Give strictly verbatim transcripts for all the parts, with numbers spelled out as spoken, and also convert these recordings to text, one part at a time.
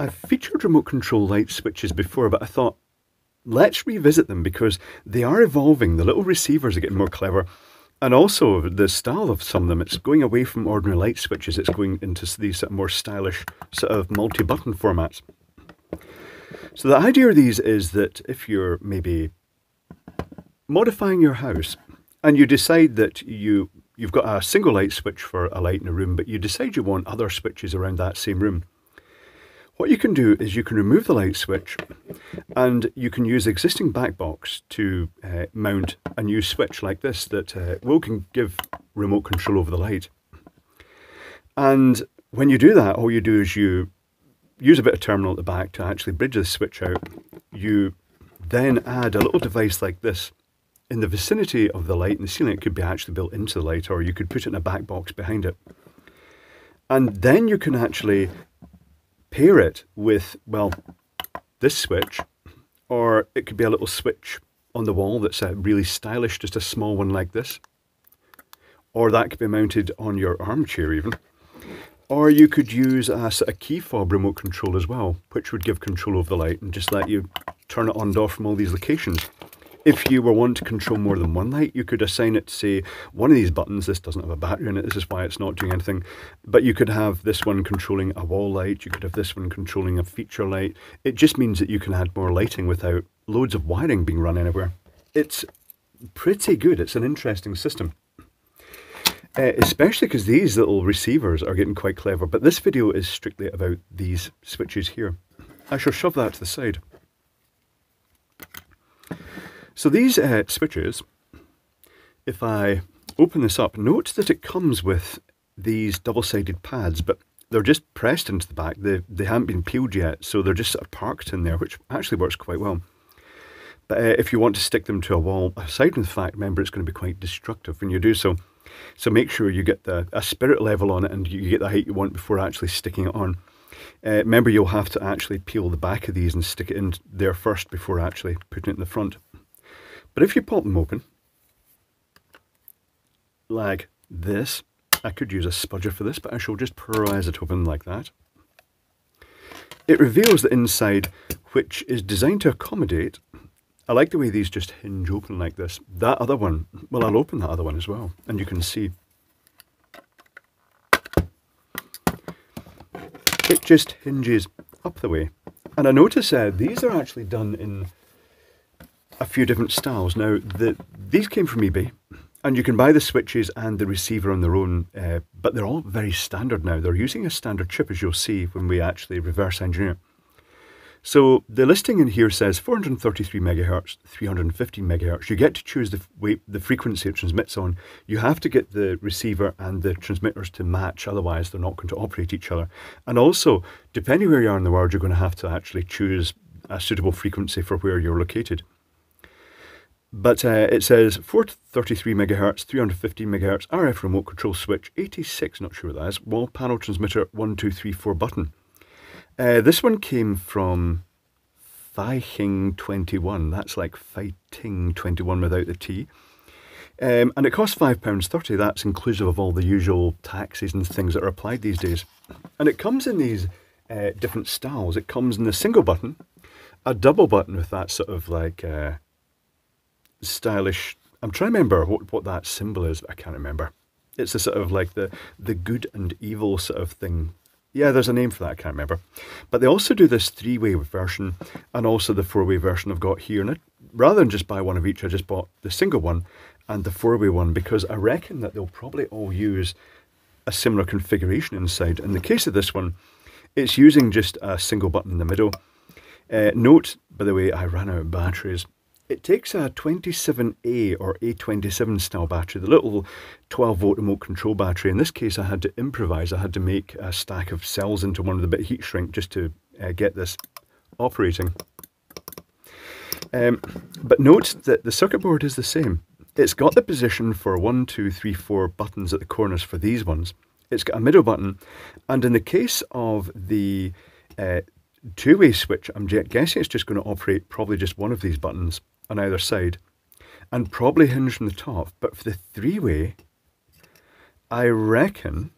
I've featured remote control light switches before, but I thought, let's revisit them because they are evolving. The little receivers are getting more clever. And also the style of some of them, it's going away from ordinary light switches. It's going into these sort of more stylish sort of multi-button formats. So the idea of these is that if you're maybe modifying your house and you decide that you, you've got a single light switch for a light in a room, but you decide you want other switches around that same room, what you can do is you can remove the light switch and you can use existing back box to uh, mount a new switch like this that uh, will can give remote control over the light. And when you do that, all you do is you use a bit of terminal at the back to actually bridge the switch out. You then add a little device like this in the vicinity of the light in the ceiling. It could be actually built into the light, or you could put it in a back box behind it. And then you can actually pair it with, well, this switch, or it could be a little switch on the wall that's uh, really stylish, just a small one like this, or that could be mounted on your armchair even, or you could use a, a key fob remote control as well, which would give control over the light and just let you turn it on and off from all these locations. If you were wanting to control more than one light, you could assign it to, say, one of these buttons. This doesn't have a battery in it, this is why it's not doing anything. But you could have this one controlling a wall light, you could have this one controlling a feature light. It just means that you can add more lighting without loads of wiring being run anywhere. It's pretty good, it's an interesting system. Uh, especially because these little receivers are getting quite clever, but this video is strictly about these switches here. I shall shove that to the side. So these uh, switches, if I open this up, note that it comes with these double-sided pads, but they're just pressed into the back. They, they haven't been peeled yet, so they're just sort of parked in there, which actually works quite well. But uh, if you want to stick them to a wall, aside from the fact, remember, it's going to be quite destructive when you do so. So make sure you get the, a spirit level on it and you get the height you want before actually sticking it on. Uh, remember, you'll have to actually peel the back of these and stick it in there first before actually putting it in the front. But if you pop them open, like this, I could use a spudger for this, but I shall just prise it open like that. It reveals the inside, which is designed to accommodate. I like the way these just hinge open like this. That other one, well, I'll open that other one as well, and you can see. It just hinges up the way. And I notice uh, these are actually done in a few different styles. Now, the, these came from eBay, and you can buy the switches and the receiver on their own, uh, but they're all very standard now. They're using a standard chip, as you'll see when we actually reverse engineer it. So the listing in here says four hundred thirty-three megahertz, three hundred fifty megahertz. You get to choose the, way, the frequency it transmits on. You have to get the receiver and the transmitters to match, otherwise they're not going to operate each other. And also, depending where you are in the world, you're going to have to actually choose a suitable frequency for where you're located. But uh, it says four hundred thirty-three megahertz, three hundred fifty megahertz, R F remote control switch, eighty-six, not sure what that is, wall panel transmitter, one two three four button. Uh, this one came from Fighting twenty-one, that's like Fighting twenty-one without the T. Um, and it costs five pounds thirty, that's inclusive of all the usual taxes and things that are applied these days. And it comes in these uh, different styles. It comes in a single button, a double button with that sort of like... Uh, stylish, I'm trying to remember what, what that symbol is, but I can't remember. It's a sort of like the, the good and evil sort of thing. Yeah, there's a name for that, I can't remember. But they also do this three-way version and also the four-way version I've got here. And I, rather than just buy one of each, I just bought the single one and the four-way one because I reckon that they'll probably all use a similar configuration inside. In the case of this one, it's using just a single button in the middle. Uh, note, by the way, I ran out of batteries. It takes a twenty-seven A or A twenty-seven style battery, the little twelve volt remote control battery. In this case, I had to improvise. I had to make a stack of cells into one with a bit of heat shrink just to uh, get this operating. Um, but note that the circuit board is the same. It's got the position for one, two, three, four buttons at the corners for these ones. It's got a middle button. And in the case of the uh, two-way switch, I'm guessing it's just going to operate probably just one of these buttons on either side and probably hinge from the top. But for the three-way, I reckon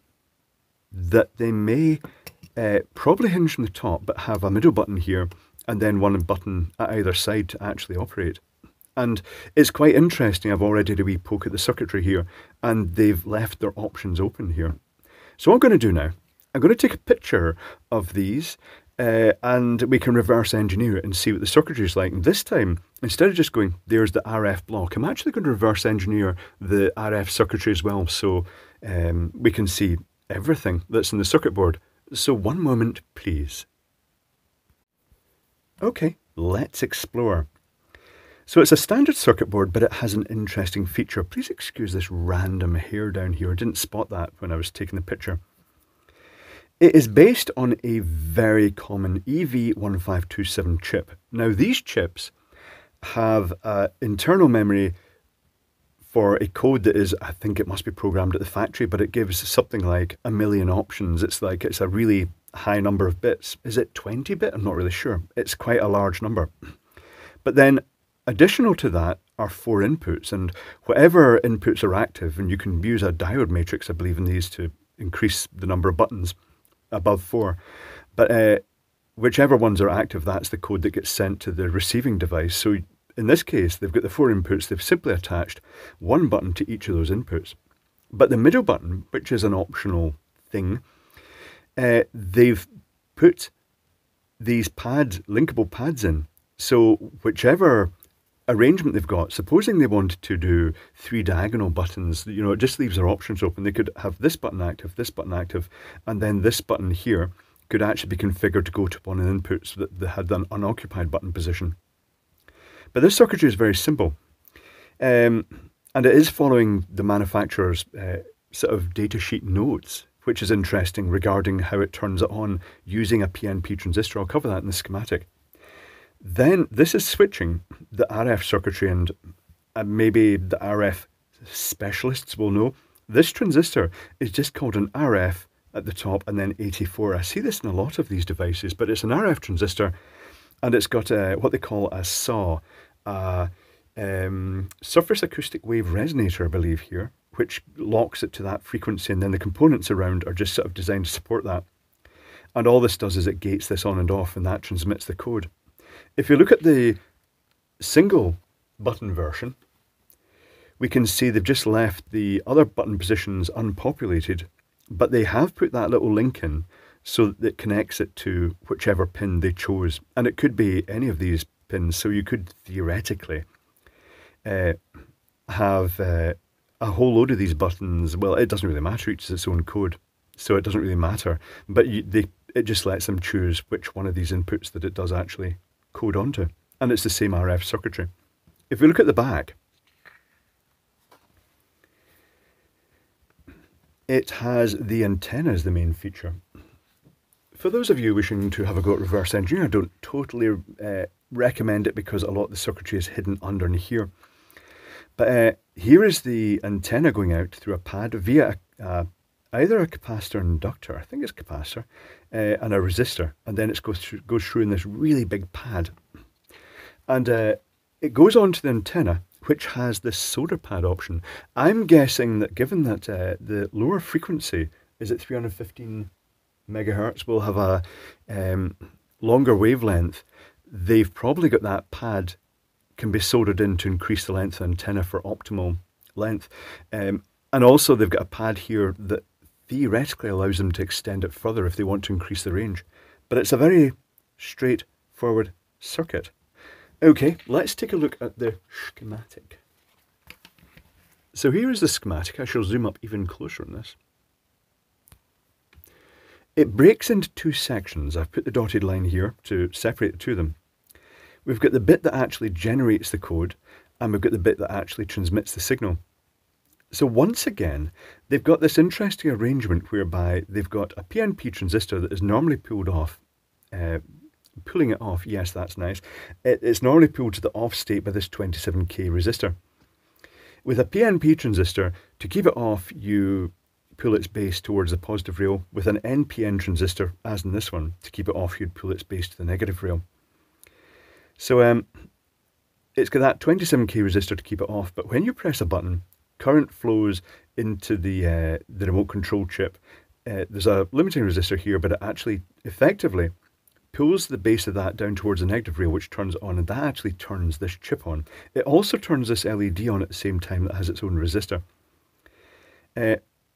that they may uh, probably hinge from the top, but have a middle button here and then one button at either side to actually operate. And it's quite interesting. I've already had a wee poke at the circuitry here, and they've left their options open here. So what I'm going to do now, I'm going to take a picture of these, uh, and we can reverse engineer it and see what the circuitry is like. And this time, instead of just going, there's the R F block, I'm actually going to reverse engineer the R F circuitry as well, so um, we can see everything that's in the circuit board. So one moment, please. Okay, let's explore. So it's a standard circuit board, but it has an interesting feature. Please excuse this random hair down here. I didn't spot that when I was taking the picture. It is based on a very common E V one five two seven chip. Now, these chips have uh, internal memory for a code that is, I think it must be programmed at the factory, but it gives something like a million options. It's like, it's a really high number of bits. Is it twenty bit? I'm not really sure. It's quite a large number. But then, additional to that are four inputs, and whatever inputs are active, and you can use a diode matrix, I believe, in these to increase the number of buttons above four. But uh, whichever ones are active, that's the code that gets sent to the receiving device. So in this case, they've got the four inputs. They've simply attached one button to each of those inputs. But the middle button, which is an optional thing, uh, they've put these pads, linkable pads in. So whichever arrangement they've got, supposing they wanted to do three diagonal buttons, you know, it just leaves their options open. They could have this button active, this button active, and then this button here could actually be configured to go to one of the inputs so that they had an unoccupied button position. But this circuitry is very simple, um, and it is following the manufacturer's uh, sort of datasheet notes, which is interesting regarding how it turns it on using a P N P transistor. I'll cover that in the schematic. Then this is switching the R F circuitry, and uh, maybe the R F specialists will know this transistor is just called an R F at the top and then eighty-four. I see this in a lot of these devices, but it's an R F transistor, and it's got a, what they call a SAW, a um, surface acoustic wave resonator, I believe here, which locks it to that frequency, and then the components around are just sort of designed to support that. And all this does is it gates this on and off, and that transmits the code. If you look at the single button version, we can see they've just left the other button positions unpopulated, but they have put that little link in so that it connects it to whichever pin they chose. And it could be any of these pins, so you could theoretically uh, have uh, a whole load of these buttons. Well, it doesn't really matter, each is its own code, so it doesn't really matter. But you, they, it just lets them choose which one of these inputs that it does actually code onto, and it's the same R F circuitry. If we look at the back, it has the antenna as the main feature. For those of you wishing to have a go at reverse engineering, I don't totally uh, recommend it because a lot of the circuitry is hidden under here. But uh, here is the antenna going out through a pad via a uh, either a capacitor and inductor, I think it's capacitor, uh, and a resistor, and then it goes through, goes through in this really big pad. And uh, it goes on to the antenna, which has this solder pad option. I'm guessing that given that uh, the lower frequency is at three hundred fifteen megahertz, we'll have a um, longer wavelength. They've probably got that pad can be soldered in to increase the length of the antenna for optimal length. Um, and also they've got a pad here that theoretically allows them to extend it further if they want to increase the range. But it's a very straightforward circuit. Okay, let's take a look at the schematic. So here is the schematic. I shall zoom up even closer on this. It breaks into two sections. I've put the dotted line here to separate the two of them. We've got the bit that actually generates the code, and we've got the bit that actually transmits the signal. So once again, they've got this interesting arrangement whereby they've got a P N P transistor that is normally pulled off, uh, pulling it off, yes, that's nice. It, it's normally pulled to the off state by this twenty-seven K resistor. With a P N P transistor, to keep it off, you pull its base towards the positive rail. With an N P N transistor, as in this one, to keep it off, you'd pull its base to the negative rail. So um, it's got that twenty-seven K resistor to keep it off, but when you press a button, current flows into the, uh, the remote control chip, uh, there's a limiting resistor here, but it actually effectively pulls the base of that down towards the negative rail, which turns on, and that actually turns this chip on. It also turns this L E D on at the same time that has its own resistor. Uh,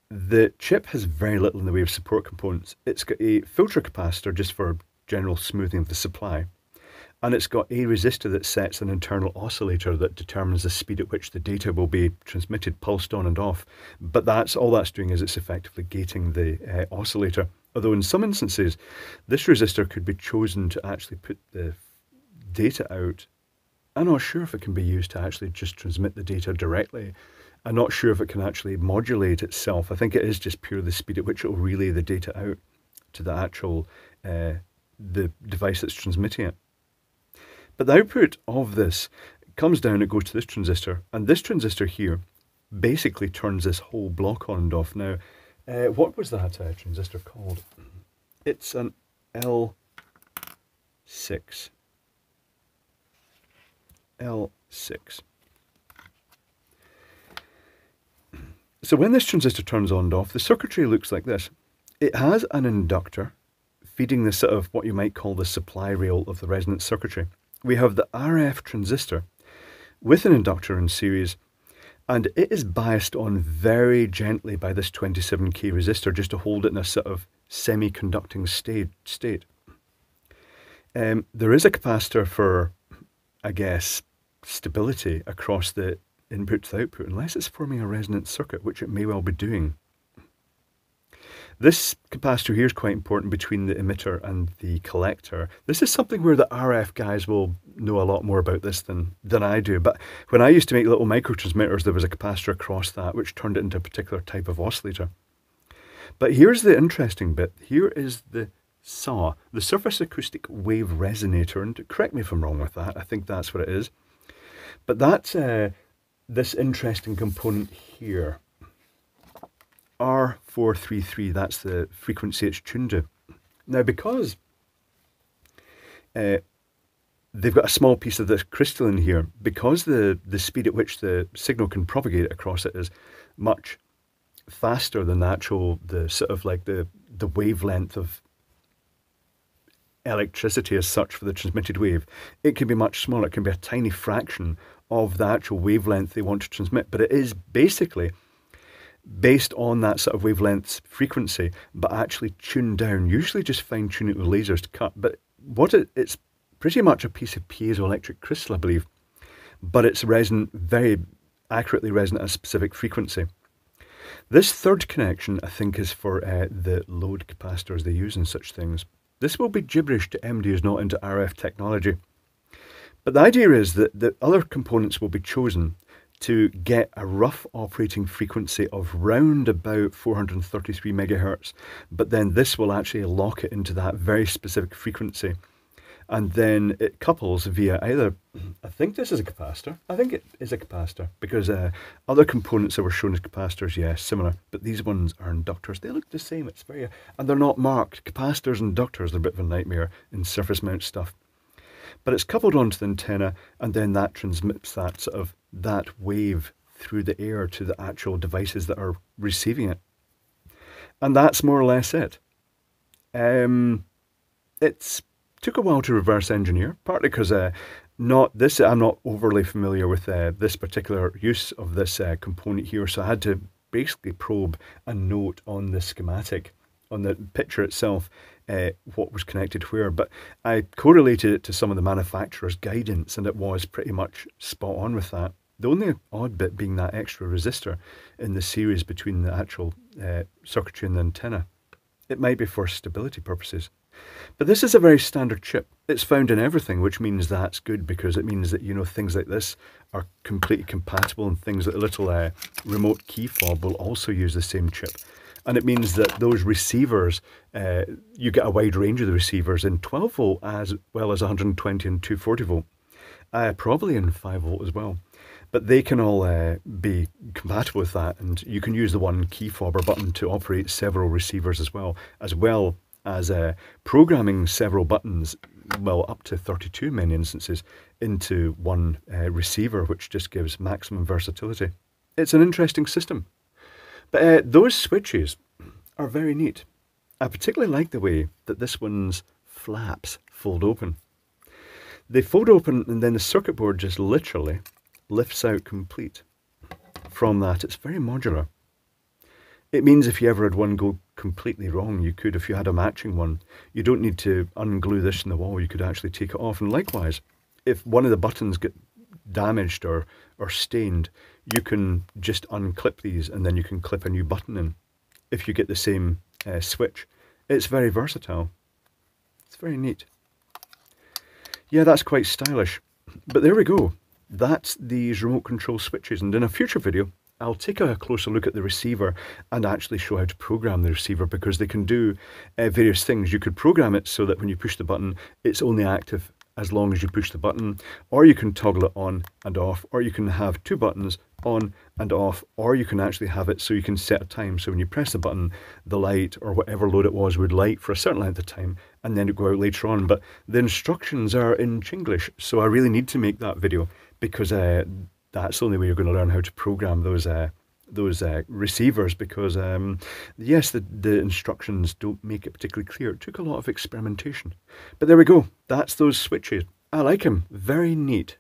the chip has very little in the way of support components. It's got a filter capacitor just for general smoothing of the supply, and it's got a resistor that sets an internal oscillator that determines the speed at which the data will be transmitted, pulsed on and off. But that's all that's doing is it's effectively gating the uh, oscillator. Although in some instances, this resistor could be chosen to actually put the data out. I'm not sure if it can be used to actually just transmit the data directly. I'm not sure if it can actually modulate itself. I think it is just purely the speed at which it will relay the data out to the actual uh, the device that's transmitting it. But the output of this comes down, it goes to this transistor, and this transistor here basically turns this whole block on and off. Now, Uh, what was that uh, transistor called? It's an L six. L six. So when this transistor turns on and off, the circuitry looks like this. It has an inductor feeding the sort of what you might call the supply rail of the resonance circuitry. We have the R F transistor with an inductor in series, and it is biased on very gently by this twenty-seven K resistor just to hold it in a sort of semi-conducting state. state. Um, there is a capacitor for, I guess, stability across the input to the output, unless it's forming a resonant circuit, which it may well be doing. This capacitor here is quite important between the emitter and the collector. This is something where the R F guys will know a lot more about this than, than I do. But when I used to make little microtransmitters, there was a capacitor across that, which turned it into a particular type of oscillator. But here's the interesting bit. Here is the SAW, the surface acoustic wave resonator. And correct me if I'm wrong with that. I think that's what it is. But that's uh, this interesting component here. R four three three, that's the frequency it's tuned to. Now, because uh, they've got a small piece of this crystalline here, because the, the speed at which the signal can propagate across it is much faster than the actual, the sort of like the, the wavelength of electricity as such for the transmitted wave, it can be much smaller. It can be a tiny fraction of the actual wavelength they want to transmit, but it is basically based on that sort of wavelength frequency, but actually tuned down. Usually just fine tune it with lasers to cut, but what it, it's pretty much a piece of piezoelectric crystal, I believe, but it's resonant, very accurately resonant at a specific frequency. This third connection, I think, is for uh, the load capacitors they use in such things. This will be gibberish to M D who's not into R F technology. But the idea is that the other components will be chosen to get a rough operating frequency of round about four hundred thirty-three megahertz, but then this will actually lock it into that very specific frequency. And then it couples via either, I think this is a capacitor, I think it is a capacitor, because uh, other components that were shown as capacitors, yeah, similar, but these ones are inductors. They look the same, it's very, and they're not marked. Capacitors and inductors, they're a bit of a nightmare in surface mount stuff. But it's coupled onto the antenna, and then that transmits that sort of that wave through the air to the actual devices that are receiving it. And that's more or less it. Um, it took a while to reverse engineer, partly because uh, not this, I'm not overly familiar with uh, this particular use of this uh, component here, so I had to basically probe a note on the schematic, on the picture itself, uh, what was connected where, but I correlated it to some of the manufacturer's guidance, and it was pretty much spot on with that. The only odd bit being that extra resistor in the series between the actual uh, circuitry and the antenna. It might be for stability purposes. But this is a very standard chip. It's found in everything, which means that's good, because it means that, you know, things like this are completely compatible, and things like a little uh, remote key fob will also use the same chip. And it means that those receivers, uh, you get a wide range of the receivers in twelve volt as well as one hundred twenty and two forty volt, uh, probably in five volt as well. But they can all uh, be compatible with that, and you can use the one key fob or button to operate several receivers as well, as well as uh, programming several buttons, well, up to thirty-two in many instances, into one uh, receiver, which just gives maximum versatility. It's an interesting system. But uh, those switches are very neat. I particularly like the way that this one's flaps fold open. They fold open and then the circuit board just literally lifts out complete from that. It's very modular. It means if you ever had one go completely wrong, you could, if you had a matching one, you don't need to unglue this in the wall, you could actually take it off. And likewise, if one of the buttons get damaged or, or stained, you can just unclip these and then you can clip a new button in if you get the same uh, switch. It's very versatile. It's very neat. Yeah, that's quite stylish. But there we go. That's these remote control switches, and in a future video, I'll take a closer look at the receiver and actually show how to program the receiver, because they can do uh, various things. You could program it so that when you push the button, it's only active as long as you push the button, or you can toggle it on and off, or you can have two buttons on and off, or you can actually have it so you can set a time. So when you press the button, the light or whatever load it was would light for a certain length of time and then it would go out later on. But the instructions are in Chinglish, so I really need to make that video, because uh, that's the only way you're going to learn how to program those uh, those uh, receivers, because um, yes, the, the instructions don't make it particularly clear. It took a lot of experimentation. But there we go. That's those switches. I like them. Very neat.